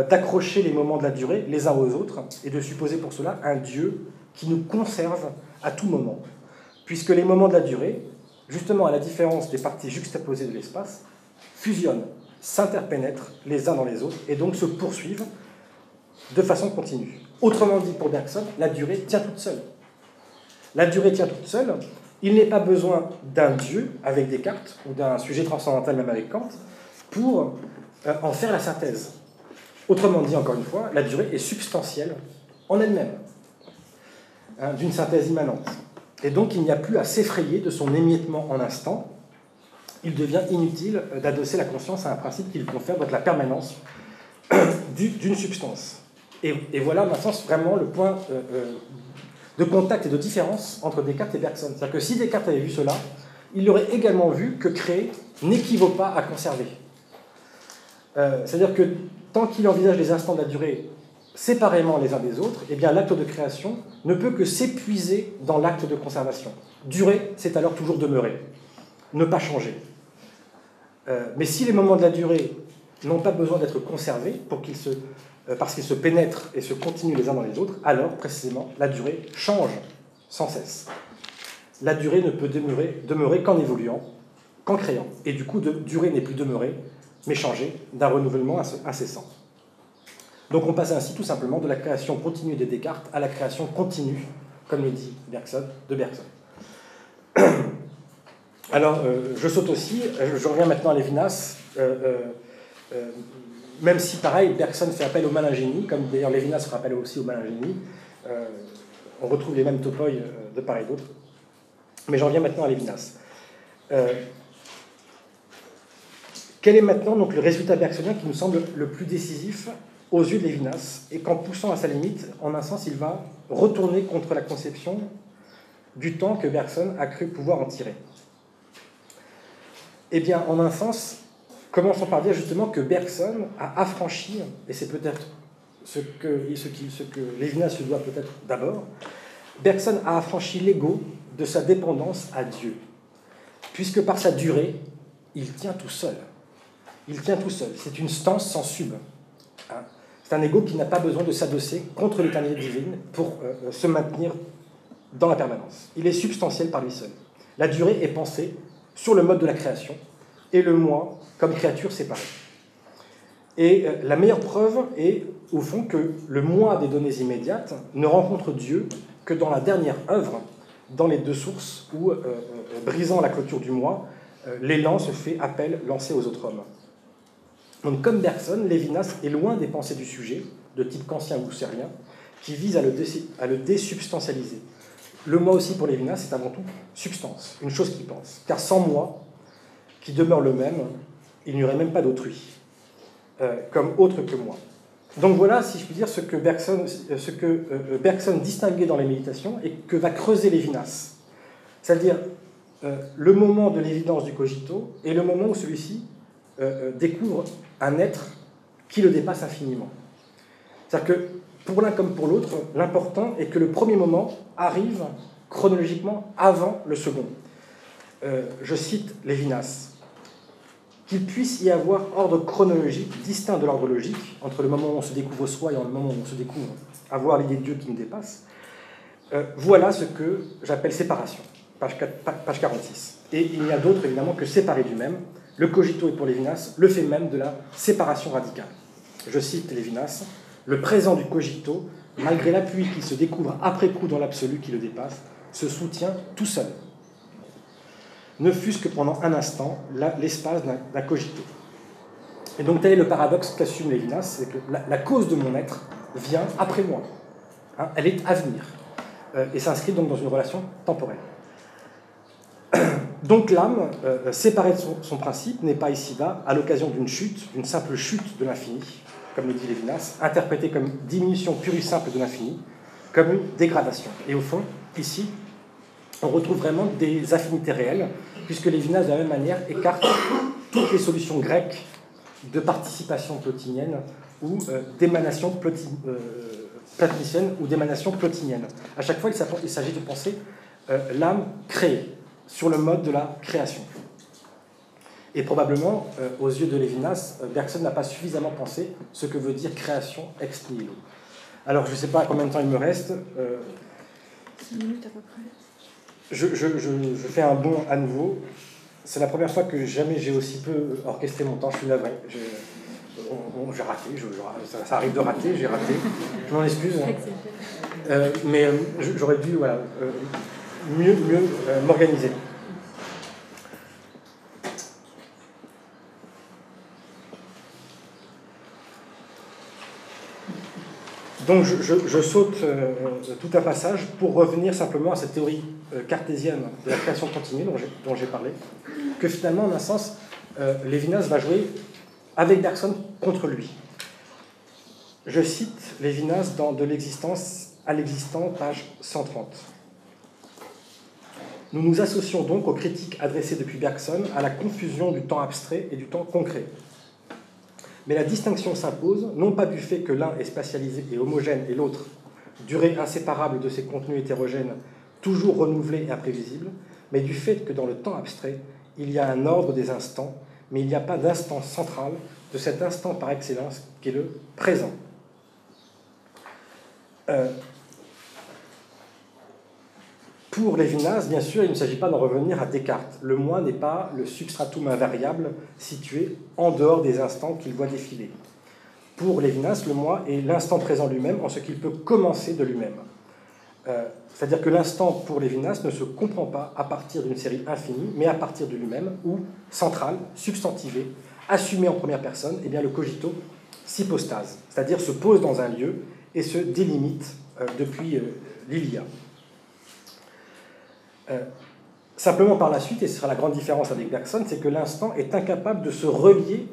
d'accrocher les moments de la durée les uns aux autres, et de supposer pour cela un Dieu qui nous conserve à tout moment. Puisque les moments de la durée, justement à la différence des parties juxtaposées de l'espace, fusionnent, s'interpénètrent les uns dans les autres, et donc se poursuivent de façon continue. Autrement dit, pour Bergson, la durée tient toute seule. La durée tient toute seule, il n'est pas besoin d'un Dieu, avec Descartes, ou d'un sujet transcendantal même avec Kant, pour en faire la synthèse. Autrement dit, encore une fois, la durée est substantielle en elle-même, d'une synthèse immanente. Et donc, il n'y a plus à s'effrayer de son émiettement en instant. Il devient inutile d'adosser la conscience à un principe qui lui confère donc la permanence d'une substance. Et voilà, maintenant, vraiment le point de contact et de différence entre Descartes et Bergson. C'est-à-dire que si Descartes avait vu cela, il aurait également vu que créer n'équivaut pas à conserver. C'est-à-dire que tant qu'il envisage les instants de la durée séparément les uns des autres, eh bien l'acte de création ne peut que s'épuiser dans l'acte de conservation. Durer, c'est alors toujours demeurer, ne pas changer. Mais si les moments de la durée n'ont pas besoin d'être conservés pour qu'ils se parce qu'ils se pénètrent et se continuent les uns dans les autres, alors précisément la durée change sans cesse. La durée ne peut demeurer qu'en évoluant, qu'en créant. Et du coup, durée n'est plus demeurer, mais changer d'un renouvellement incessant. Donc on passe ainsi tout simplement de la création continue des Descartes à la création continue, comme le dit Bergson, de Bergson. Alors, je saute aussi, je reviens maintenant à Lévinas, même si, pareil, Bergson fait appel au malingénie, comme d'ailleurs Lévinas fait appel aussi au malingénie, on retrouve les mêmes topoi de part et d'autre, mais j'en viens maintenant à Lévinas. Quel est maintenant donc, le résultat bergsonien qui nous semble le plus décisif aux yeux de Lévinas, et qu'en poussant à sa limite, en un sens, il va retourner contre la conception du temps que Bergson a cru pouvoir en tirer. Eh bien, en un sens, commençons par dire justement que Bergson a affranchi, et c'est peut-être ce que Lévinas se doit peut-être d'abord, Bergson a affranchi l'ego de sa dépendance à Dieu, puisque par sa durée, il tient tout seul. Il tient tout seul, c'est une stance sans sub. C'est un ego qui n'a pas besoin de s'adosser contre l'éternité divine pour se maintenir dans la permanence. Il est substantiel par lui seul. La durée est pensée sur le mode de la création et le moi comme créature séparée. Et la meilleure preuve est, au fond, que le moi des données immédiates ne rencontre Dieu que dans la dernière œuvre, dans les deux sources où, brisant la clôture du moi, l'élan se fait appel lancé aux autres hommes. Donc, comme Bergson, Lévinas est loin des pensées du sujet, de type kantien ou husserlien, qui visent à le désubstantialiser. Le moi aussi pour Lévinas, c'est avant tout substance, une chose qui pense. Car sans moi, qui demeure le même, il n'y aurait même pas d'autrui, comme autre que moi. Donc voilà, si je puis dire, ce que Bergson distinguait dans les méditations et que va creuser Lévinas. C'est-à-dire le moment de l'évidence du cogito et le moment où celui-ci découvre un être qui le dépasse infiniment. C'est-à-dire que pour l'un comme pour l'autre, l'important est que le premier moment arrive chronologiquement avant le second. Je cite Lévinas. Qu'il puisse y avoir ordre chronologique distinct de l'ordre logique, entre le moment où on se découvre soi et le moment où on se découvre avoir l'idée de Dieu qui nous dépasse, voilà ce que j'appelle séparation, page 46. Et il n'y a d'autre évidemment que séparé du même. Le cogito est pour Lévinas le fait même de la séparation radicale. Je cite Lévinas, le présent du cogito, malgré l'appui qui se découvre après coup dans l'absolu qui le dépasse, se soutient tout seul. Ne fût-ce que pendant un instant, l'espace d'un cogito. Et donc tel est le paradoxe qu'assume Lévinas, c'est que la cause de mon être vient après moi. Hein, elle est à venir. Et s'inscrit donc dans une relation temporelle. Donc l'âme, séparée de son principe, n'est pas ici-bas à l'occasion d'une chute, d'une simple chute de l'infini, comme le dit Lévinas, interprétée comme diminution pure et simple de l'infini, comme une dégradation. Et au fond, ici, on retrouve vraiment des affinités réelles, puisque Lévinas, de la même manière, écarte toutes les solutions grecques de participation plotinienne ou d'émanation platonicienne ou d'émanation plotinienne. À chaque fois, il s'agit de penser l'âme créée, sur le mode de la création. Et probablement, aux yeux de Lévinas, Bergson n'a pas suffisamment pensé ce que veut dire création ex nihilo. Alors, je ne sais pas combien de temps il me reste. 5 minutes à peu près. Je fais un bond à nouveau. C'est la première fois que jamais j'ai aussi peu orchestré mon temps. Je suis navré. J'ai raté. Ça arrive de rater. J'ai raté. Je m'en excuse. Mais j'aurais dû mieux m'organiser. Donc je saute tout un passage pour revenir simplement à cette théorie cartésienne de la création continue dont j'ai parlé, que finalement, en un sens, Lévinas va jouer avec Bergson contre lui. Je cite Lévinas dans De l'existence à l'existant, page 130. Nous nous associons donc aux critiques adressées depuis Bergson à la confusion du temps abstrait et du temps concret. Mais la distinction s'impose, non pas du fait que l'un est spatialisé et homogène et l'autre, durée inséparable de ses contenus hétérogènes, toujours renouvelés et imprévisibles, mais du fait que dans le temps abstrait, il y a un ordre des instants, mais il n'y a pas d'instance centrale de cet instant par excellence qui est le présent. Pour Lévinas, bien sûr, il ne s'agit pas d'en revenir à Descartes. Le moi n'est pas le substratum invariable situé en dehors des instants qu'il voit défiler. Pour Lévinas, le moi est l'instant présent lui-même en ce qu'il peut commencer de lui-même. C'est-à-dire que l'instant, pour Lévinas, ne se comprend pas à partir d'une série infinie, mais à partir de lui-même, où, central, substantivé, assumé en première personne, eh bien, le cogito s'hypostase, c'est-à-dire se pose dans un lieu et se délimite depuis l'Ilia. Simplement par la suite, et ce sera la grande différence avec Bergson, c'est que l'instant est incapable de se relier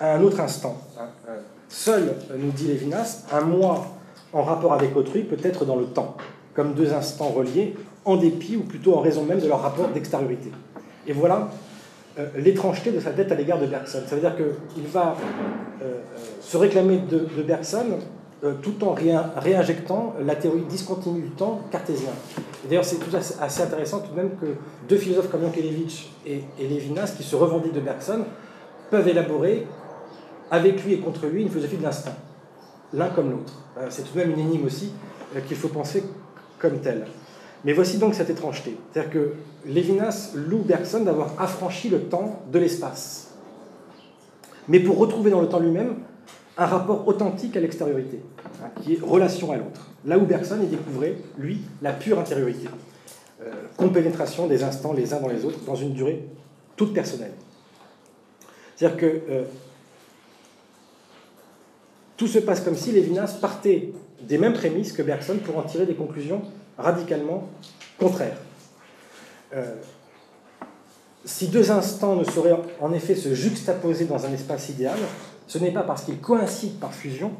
à un autre instant. Seul, nous dit Lévinas, un moi en rapport avec autrui peut être dans le temps, comme deux instants reliés en dépit ou plutôt en raison même de leur rapport d'extériorité. Et voilà l'étrangeté de sa dette à l'égard de Bergson. Ça veut dire qu'il va se réclamer de Bergson tout en réinjectant la théorie discontinue du temps cartésien. D'ailleurs, c'est tout assez intéressant tout de même que deux philosophes comme Jankélévitch et Lévinas, qui se revendiquent de Bergson, peuvent élaborer avec lui et contre lui une philosophie de l'instant, l'un comme l'autre. C'est tout de même une énigme aussi qu'il faut penser comme telle. Mais voici donc cette étrangeté. C'est-à-dire que Lévinas loue Bergson d'avoir affranchi le temps de l'espace, mais pour retrouver dans le temps lui-même un rapport authentique à l'extériorité, qui est relation à l'autre. Là où Bergson y découvrait, lui, la pure intériorité. Compénétration des instants les uns dans les autres, dans une durée toute personnelle. C'est-à-dire que tout se passe comme si Lévinas partait des mêmes prémices que Bergson pour en tirer des conclusions radicalement contraires. Si deux instants ne sauraient en effet se juxtaposer dans un espace idéal, ce n'est pas parce qu'ils coïncident par fusion,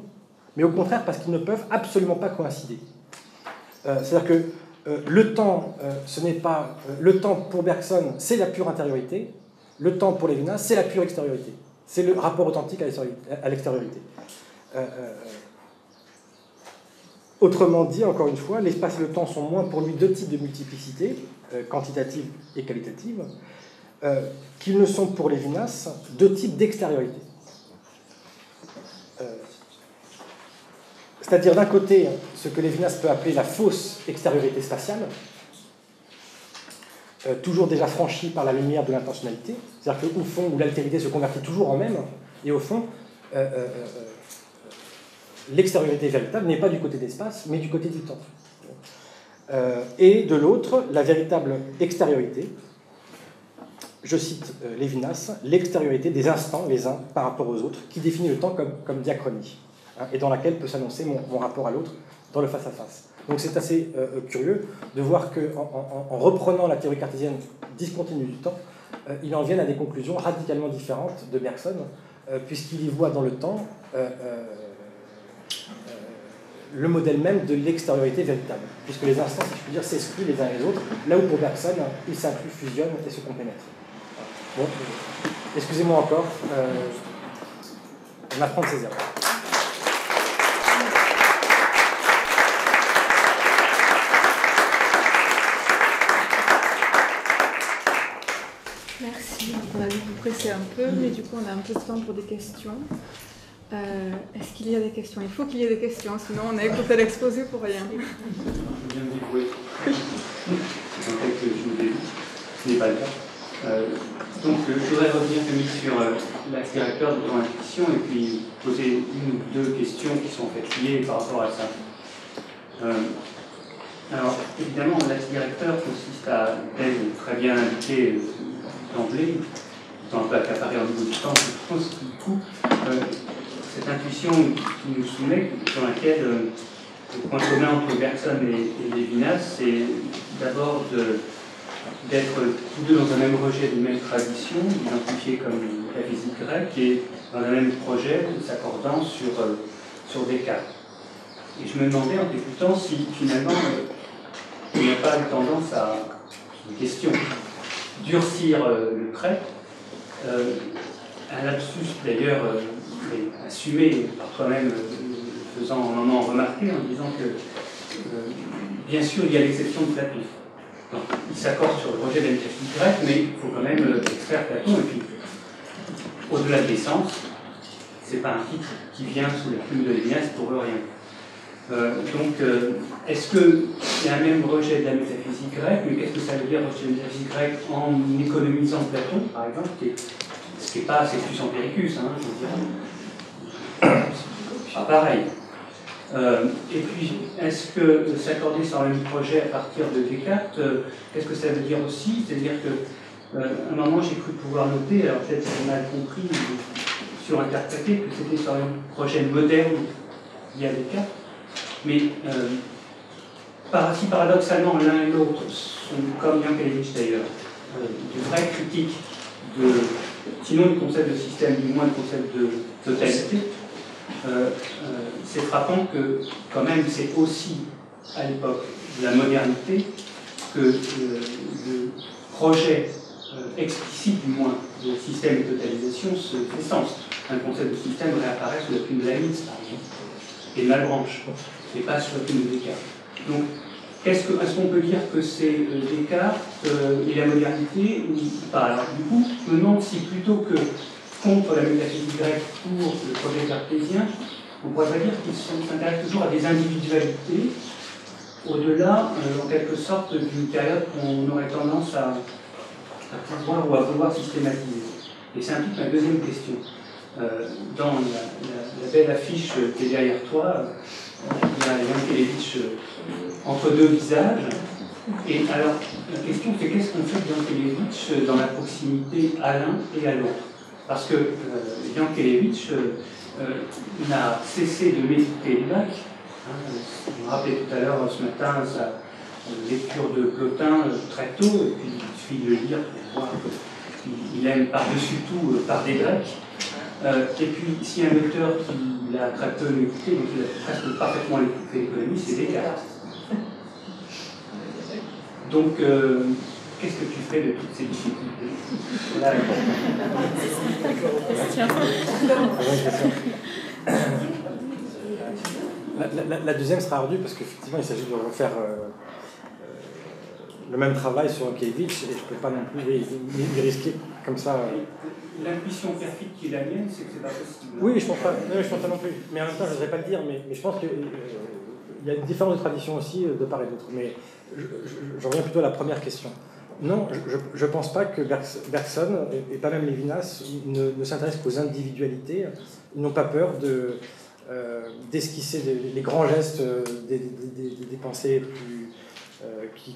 mais au contraire parce qu'ils ne peuvent absolument pas coïncider. C'est-à-dire que le temps, ce n'est pas... le temps pour Bergson, c'est la pure intériorité. Le temps pour Lévinas, c'est la pure extériorité. C'est le rapport authentique à l'extériorité. Autrement dit, encore une fois, l'espace et le temps sont moins pour lui deux types de multiplicité, quantitative et qualitative, qu'ils ne sont pour Lévinas deux types d'extériorité. C'est-à-dire d'un côté ce que Lévinas peut appeler la fausse extériorité spatiale, toujours déjà franchie par la lumière de l'intentionnalité, c'est-à-dire qu'au fond où l'altérité se convertit toujours en même, et au fond l'extériorité véritable n'est pas du côté de l'espace, mais du côté du temps. Et de l'autre, la véritable extériorité, je cite Lévinas, l'extériorité des instants les uns par rapport aux autres, qui définit le temps comme diachronie, hein, et dans laquelle peut s'annoncer mon rapport à l'autre dans le face-à-face. Donc c'est assez curieux de voir qu'en reprenant la théorie cartésienne discontinue du temps, il en vient à des conclusions radicalement différentes de Bergson, puisqu'il y voit dans le temps le modèle même de l'extériorité véritable, puisque les instants, si je puis dire, s'excluent les uns les autres, là où pour Bergson, ils s'incluent, fusionnent et se complénèrent. Bon, excusez-moi encore, on apprend de ses erreurs. Merci, on a dû vous presser un peu, mais du coup on a un peu de temps pour des questions. Est-ce qu'il y a des questions? Il faut qu'il y ait des questions, sinon on a écouté l'exposé pour rien. Je viens de découvrir. C'est un texte que je me débute, ce n'est pas le cas. Donc je voudrais revenir sur la caractère de ton intuition et puis poser une ou deux questions qui sont en fait liées par rapport à ça. Alors évidemment l'aspirateur consiste à, elle très bien indiqué d'emblée, dans le accaparer au niveau du temps, je pense que du coup, cette intuition qui nous soumet, dans laquelle le point commun entre Bergson et Lévinas, c'est d'abord d'être tous deux dans un même rejet d'une même tradition, identifiée comme la physique grecque, et dans un même projet, s'accordant sur Descartes. Et je me demandais en débutant si finalement il n'y a pas une tendance à une question durcir le trait, un lapsus d'ailleurs assumé par toi-même, en remarquer, en disant que bien sûr il y a l'exception de Platon. Donc, il s'accorde sur le rejet de la métaphysique grecque, mais il faut quand même extraire Platon. Et puis, au-delà de l'essence, c'est pas un titre qui vient sous la plume de Lévinas pour rien. Est-ce qu'il y a un même rejet de la métaphysique grecque, mais qu'est-ce que ça veut dire rejet de la métaphysique grecque en économisant Platon, par exemple, ce qui n'est pas assez plus empiricus, hein, je veux dire. Pas pareil. Et puis, est-ce que s'accorder sur le même projet à partir de Descartes, qu'est-ce que ça veut dire aussi? C'est-à-dire qu'à un moment, j'ai cru pouvoir noter, alors peut-être que j'ai mal compris, surinterprété, que c'était sur le même projet moderne lié à Descartes, mais si paradoxalement l'un et l'autre sont, comme Jankélévitch d'ailleurs, de vraies critiques, sinon le concept de système, du moins le concept de totalité, c'est frappant que, quand même, c'est aussi à l'époque de la modernité que le projet explicite, du moins, de système et totalisation se fait sens. Un concept de système réapparaît sous la plume de Leibniz, par exemple, et de Malebranche, et pas sous la plume de Descartes. Donc, est-ce qu'on peut dire que c'est Descartes et la modernité ou pas? Alors, du coup, je me demande si plutôt que contre la métaphysique grecque pour le projet cartésien, on pourrait pas dire qu'ils s'intéressent toujours à des individualités au-delà, en quelque sorte, d'une période qu'on aurait tendance à pouvoir ou à vouloir systématiser. Et ça implique ma deuxième question. Dans la belle affiche qui est derrière toi, il y a Jankélévitch entre deux visages. Et alors, la question c'est qu'est-ce qu'on fait de Jankélévitch dans la proximité à l'un et à l'autre? Parce que Jankélévitch n'a cessé de méditer le lac. Vous me rappelez tout à l'heure, ce matin, sa lecture de Plotin très tôt, et puis il suffit de lire pour voir qu'il aime par-dessus tout par des Grecs. Et puis, s'il y a un auteur qui l'a très peu médité, donc il a presque parfaitement fait l'économie, c'est Descartes. Donc, qu'est-ce que tu fais de toutes ces difficultés? Voilà. La deuxième sera ardue parce qu'effectivement il s'agit de refaire le même travail sur Jankélévitch et je ne peux pas non plus les risquer comme ça. L'intuition perfide qui est la mienne, c'est que c'est pas possible. Oui, je ne pense pas. Non, je pense pas non plus. Mais en même temps, je ne voudrais pas le dire, mais je pense qu'il y a une différence de tradition aussi de part et d'autre. Mais je reviens plutôt à la première question. Non, je ne pense pas que Bergson, et pas même Lévinas, ne s'intéressent qu'aux individualités. Ils n'ont pas peur d'esquisser les grands gestes des pensées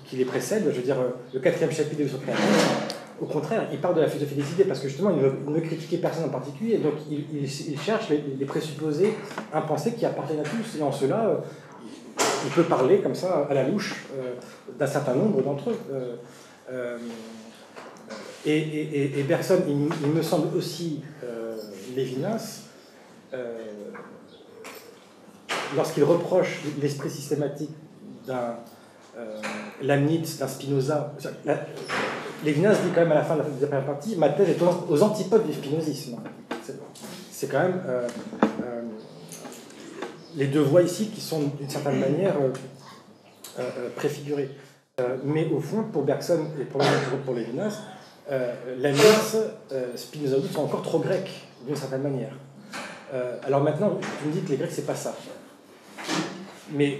qui les précèdent. Je veux dire, le quatrième chapitre de Husserl. Au contraire, il part de la philosophie des idées parce que justement, il ne critiquait personne en particulier. Donc, il cherche les présupposés impensés qui appartiennent à tous. Et en cela, il peut parler comme ça, à la louche, d'un certain nombre d'entre eux. Et Bergson, il me semble aussi Lévinas, lorsqu'il reproche l'esprit systématique d'un Leibniz, d'un Spinoza, Lévinas dit quand même à la fin de la première partie, ma thèse est aux antipodes du spinozisme. C'est quand même les deux voies ici qui sont d'une certaine manière préfigurées. Mais au fond, pour Bergson et pour Lévinas, Leibniz, Spinoza sont encore trop grecs, d'une certaine manière. Alors maintenant, tu me dis que les Grecs, c'est pas ça. Mais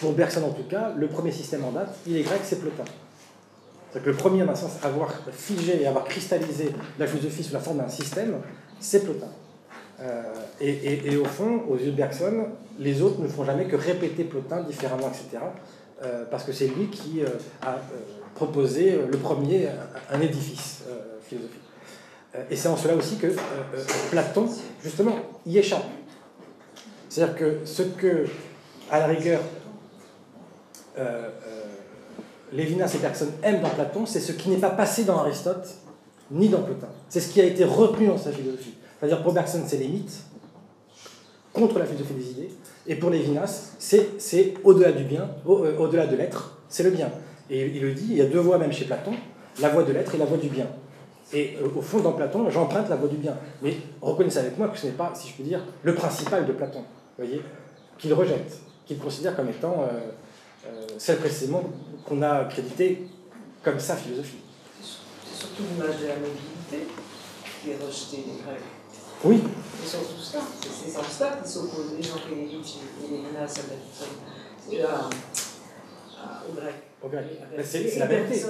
pour Bergson, en tout cas, le premier système en date, il est grec, c'est Plotin. C'est-à-dire que le premier, en un sens, à avoir figé et avoir cristallisé la philosophie sous la forme d'un système, c'est Plotin. Et au fond, aux yeux de Bergson, les autres ne font jamais que répéter Plotin différemment, etc. Parce que c'est lui qui a proposé le premier un édifice philosophique. Et c'est en cela aussi que Platon, justement, y échappe. C'est-à-dire que ce que, à la rigueur, Lévinas et Bergson aiment dans Platon, c'est ce qui n'est pas passé dans Aristote ni dans Plotin. C'est ce qui a été retenu dans sa philosophie. C'est-à-dire pour Bergson, c'est les mythes contre la philosophie des idées, et pour Lévinas, c'est au-delà du bien, au-delà de l'être, c'est le bien. Et il le dit, il y a deux voies même chez Platon, la voie de l'être et la voie du bien. Et au fond, dans Platon, j'emprunte la voie du bien. Mais reconnaissez avec moi que ce n'est pas, si je puis dire, le principal de Platon, voyez, qu'il rejette, qu'il considère comme étant celle précisément qu'on a créditée comme sa philosophie. C'est surtout l'image de la mobilité qui est rejetée des Grecs. Oui. C'est surtout ça. C'est sur ça qu'ils s'opposent, les Jankélévitch et Lévinas aux Grecs. C'est la vérité.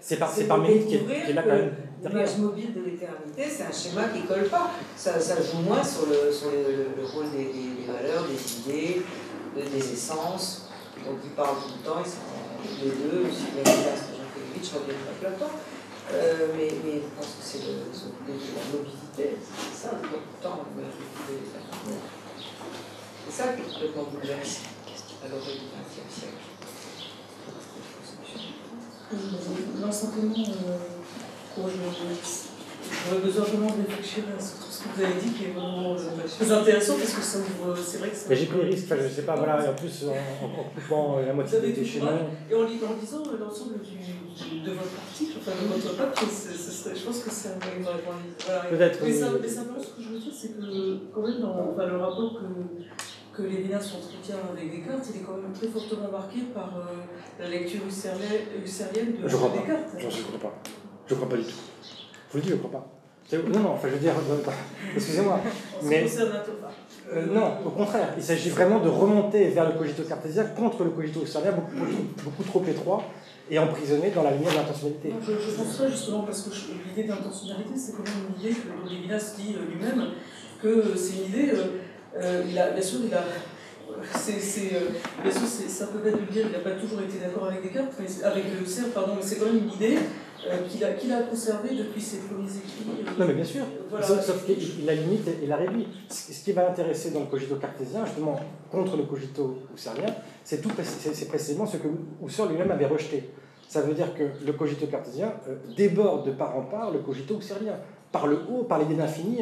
C'est Parménide qui est là quand même. L'image mobile de l'éternité, c'est un schéma qui ne colle pas. Ça joue moins sur le rôle des valeurs, des idées, des essences. Donc ils parlent tout le temps, ils sont les deux, aussi bien Lévinas que Jankélévitch, reviennent à Platon. Mais je pense que c'est la mobilité, c'est ça le temps de la mobilité. C'est ça qui est complètement bouleversé à l'orée du XXe siècle. Dans simplement, j'aurais besoin vraiment de réfléchir sur tout ce que vous avez dit, qui est vraiment très intéressant, parce que ça ouvre, c'est vrai que ça... Mais j'ai pris le risque, je sais pas, voilà, et en plus en coupant la moitié des schémas. Et en lisant l'ensemble de votre article, enfin de votre pape, je pense que c'est un... Voilà, peut-être. Mais simplement, ce que je veux dire, c'est que quand même, dans le rapport que Lévinas entretient avec Descartes, il est quand même très fortement marqué par la lecture husserlienne de Descartes. Je crois pas. Je crois pas du tout. Vous le dites, je crois pas. Non, non, enfin je veux dire, excusez-moi. Mais non, au contraire, il s'agit vraiment de remonter vers le cogito cartésien contre le cogito husserlien, beaucoup trop étroit et emprisonné dans la lumière de l'intentionnalité. Je pense ça justement parce que l'idée d'intentionnalité, c'est quand même une idée que Lévinas dit lui-même, que c'est une idée... Bien sûr, c'est un peu bête de le dire, il n'a pas toujours été d'accord avec Descartes, avec Husserl, pardon, mais c'est quand même une idée qu'il a conservée depuis ses premiers écrits. Non, mais bien sûr, voilà. Sauf qu'il la limite et la réduit. Ce qui va l'intéresser dans le cogito cartésien, justement, contre le cogito husserlien, c'est précisément ce que Husserl lui-même avait rejeté. Ça veut dire que le cogito cartésien déborde de part en part le cogito husserlien, par le haut, par l'idée d'infini,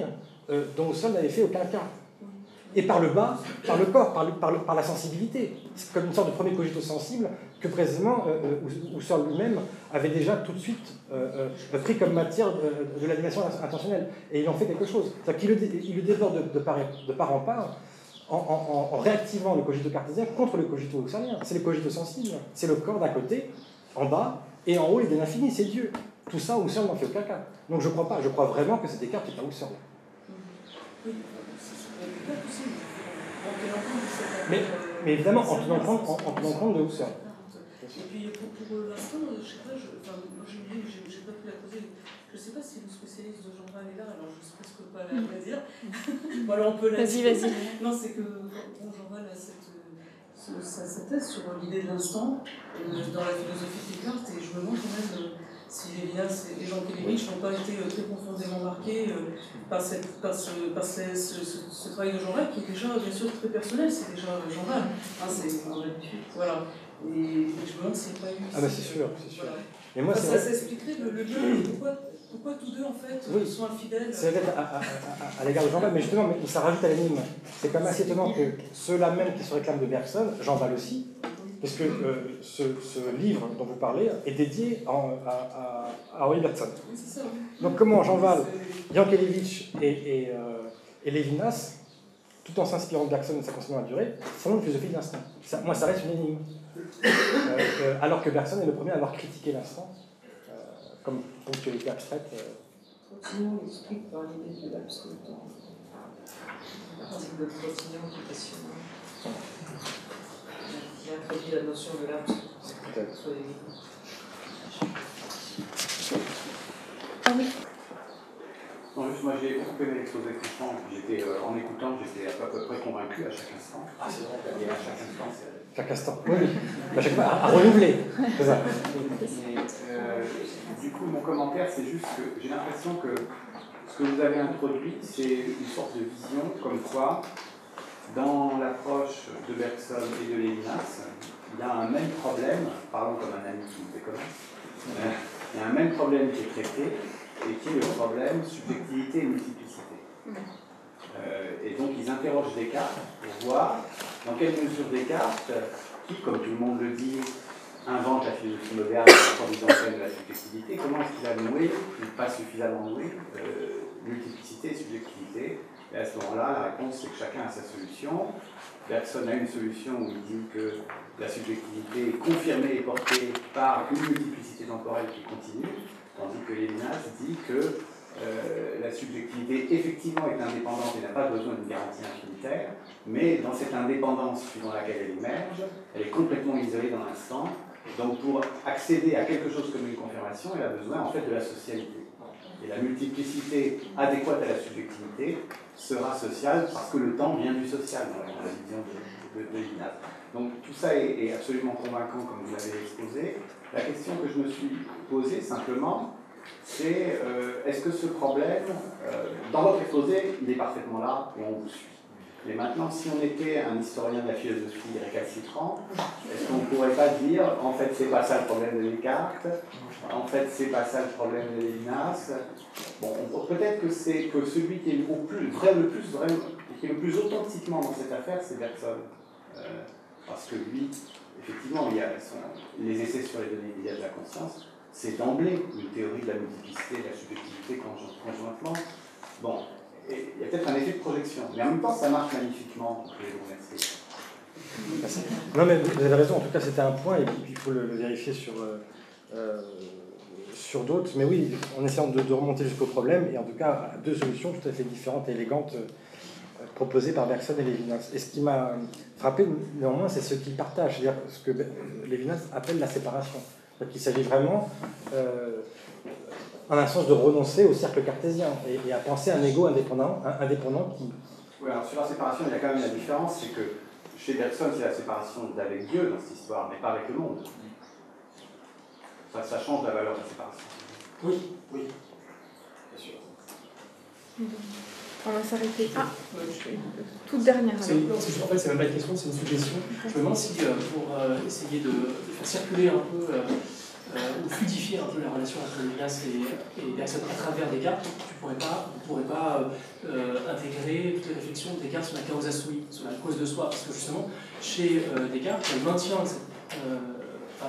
dont Husserl n'avait fait aucun cas. Et par le bas, par le corps, par la sensibilité. C'est comme une sorte de premier cogito sensible que précisément Husserl lui-même avait déjà tout de suite pris comme matière de l'animation intentionnelle. Et il en fait quelque chose. C'est-à-dire qu'il le déborde de part en part en réactivant le cogito cartésien contre le cogito husserlien. C'est le cogito sensible. C'est le corps d'un côté, en bas, et en haut, l'idée d'infini, c'est Dieu. Tout ça, Husserl n'en fait aucun cas. Donc je ne crois pas. Je crois vraiment que c'est Descartes qui est un Husserl. Mais évidemment, en tenant compte de Husserl. Et puis pour l'instant, je n'ai pas pu la poser. Je ne sais pas si le spécialiste de Jean Wahl est là, alors je ne sais presque pas la dire. Bon, alors on peut la dire. Vas-y. Non, c'est que Jean Wahl a sa thèse sur l'idée de l'instant dans la philosophie de Descartes, et je me demande quand même si Lévinas et Jankélévitch n'ont pas été très profondément marqués par ce travail de Jean Wahl, qui est déjà, bien sûr, très personnel, c'est déjà Jean Wahl. Hein, voilà. Et je me demande s'il n'y a pas eu... Ah bah c'est sûr. Voilà. Et moi, ça s'expliquerait le lieu, pourquoi tous deux, en fait, oui, sont infidèles. C'est vrai à l'égard de Jean Wahl, mais justement, ça rajoute à l'énigme. C'est quand même assez étonnant que ceux-là même qui se réclament de Bergson, Jean Wahl aussi, parce que ce livre dont vous parlez est dédié à Henri Bergson. Donc comment Jean Wahl, Jankélévitch et Lévinas, tout en s'inspirant de Bergson et de sa consommation à durée, font une philosophie de l'instant. Moi, ça reste une énigme. Alors que Bergson est le premier à avoir critiqué l'instant comme ponctualité abstraite. Trottignon l'explique par l'idée de l'absolu. L'article de Trottignon qui est passionnant. Il introduit la notion de l'absolu. Non, juste moi j'ai beaucoup aimé l'exposé de Christian, en écoutant, j'étais à peu près convaincu à chaque instant. Ah, c'est vrai, et à chaque instant, c'est... Chaque instant, oui, à chaque fois, à renouveler, c'est ça. Et, du coup, mon commentaire, c'est juste que j'ai l'impression que ce que vous avez introduit, c'est une sorte de vision comme quoi, dans l'approche de Bergson et de Lévinas, il y a un même problème, parlons comme un ami qui nous déconne, il y a un même problème qui est traité, et qui est le problème subjectivité et multiplicité. Et donc ils interrogent Descartes pour voir dans quelle mesure Descartes, qui, comme tout le monde le dit, invente la philosophie moderne en disant de la subjectivité, comment est-ce qu'il a noué, ou pas suffisamment noué, multiplicité et subjectivité. Et à ce moment-là, la réponse, c'est que chacun a sa solution. Bergson a une solution où il dit que la subjectivité est confirmée et portée par une multiplicité temporelle qui continue, tandis que Lévinas dit que la subjectivité effectivement est indépendante et n'a pas besoin d'une garantie infinitaire, mais dans cette indépendance suivant laquelle elle émerge, elle est complètement isolée dans l'instant. Donc pour accéder à quelque chose comme une confirmation, elle a besoin en fait de la socialité. Et la multiplicité adéquate à la subjectivité sera sociale parce que le temps vient du social dans la vision de Lévinas. Donc tout ça est absolument convaincant comme vous l'avez exposé. La question que je me suis posée simplement, c'est est-ce que ce problème, dans votre exposé, il est parfaitement là et on vous suit. Mais maintenant, si on était un historien de la philosophie récalcitrant, est-ce qu'on ne pourrait pas dire, en fait, c'est pas ça le problème de Descartes, en fait, c'est pas ça le problème de Lévinas. Bon, peut-être que c'est que celui qui est le plus authentiquement dans cette affaire, c'est Bergson. Parce que lui, effectivement, il y a les essais sur les données immédiates de la conscience, c'est d'emblée une théorie de la multiplicité et de la subjectivité conjointement. Bon. Et il y a peut-être un effet de projection, mais en même temps ça marche magnifiquement. Non mais vous avez raison, en tout cas c'était un point et puis il faut le vérifier sur d'autres, mais oui, en essayant de remonter jusqu'au problème, et en tout cas deux solutions tout à fait différentes et élégantes proposées par Bergson et Lévinas. Et ce qui m'a frappé néanmoins, c'est ce qu'ils partagent, c'est-à-dire ce que Lévinas appelle la séparation. Il s'agit vraiment en un sens de renoncer au cercle cartésien et à penser un ego indépendant qui... Oui, alors sur la séparation, il y a quand même la différence, c'est que chez Bergson, c'est la séparation d'avec Dieu dans cette histoire, mais pas avec le monde. Ça change la valeur de la séparation. Oui, bien sûr. On va s'arrêter. Toute dernière. En fait, c'est même pas une question, c'est une suggestion. Je me demande si, pour essayer de faire circuler un peu... ou fluidifier un peu la relation entre Lévinas et Bergson à travers Descartes, on ne pourrait pas intégrer toutes les réflexions de Descartes sur la causa sui, sur la cause de soi, parce que justement, chez Descartes, il y a le maintien,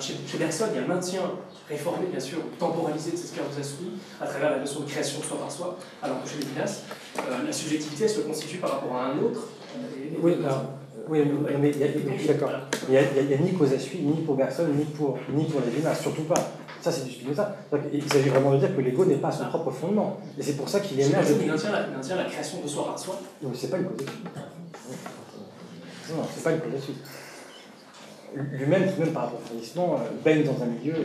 chez Bergson, il y a le maintien réformé, bien sûr, temporalisé de cette causa sui, à travers la notion de création soi par soi, alors que chez Lévinas, la subjectivité se constitue par rapport à un autre. Oui, mais je suis d'accord. Il n'y a ni cause à suivre, ni pour Bergson, ni pour Lévinas, surtout pas. Ça, c'est du Spinoza. Il s'agit vraiment de dire que l'ego n'est pas à son propre fondement. Et c'est pour ça qu'il émerge. Il maintient la création de soi par soi. Non, mais c'est pas une cause à suivre. Non, c'est pas une cause à suivre. Lui-même, tout même par approfondissement, baigne dans un milieu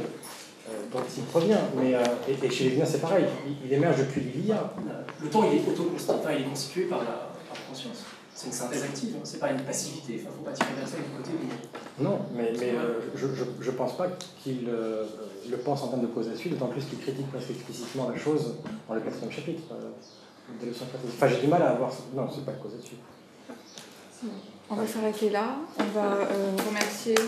dont il provient. Mais, et chez Lévinas, c'est pareil. Il émerge depuis l'Iliade. Le temps, il est auto-constitué, il est constitué par la conscience. C'est une synthèse active, hein. C'est pas une passivité, il ne faut pas tirer Bergson du côté. Non, mais je ne pense pas qu'il le pense en termes de cause à suivre, d'autant plus qu'il critique presque explicitement la chose dans le 4e chapitre. Enfin, j'ai du mal à avoir... Non, c'est pas de cause à suivre. On va s'arrêter là, on va remercier...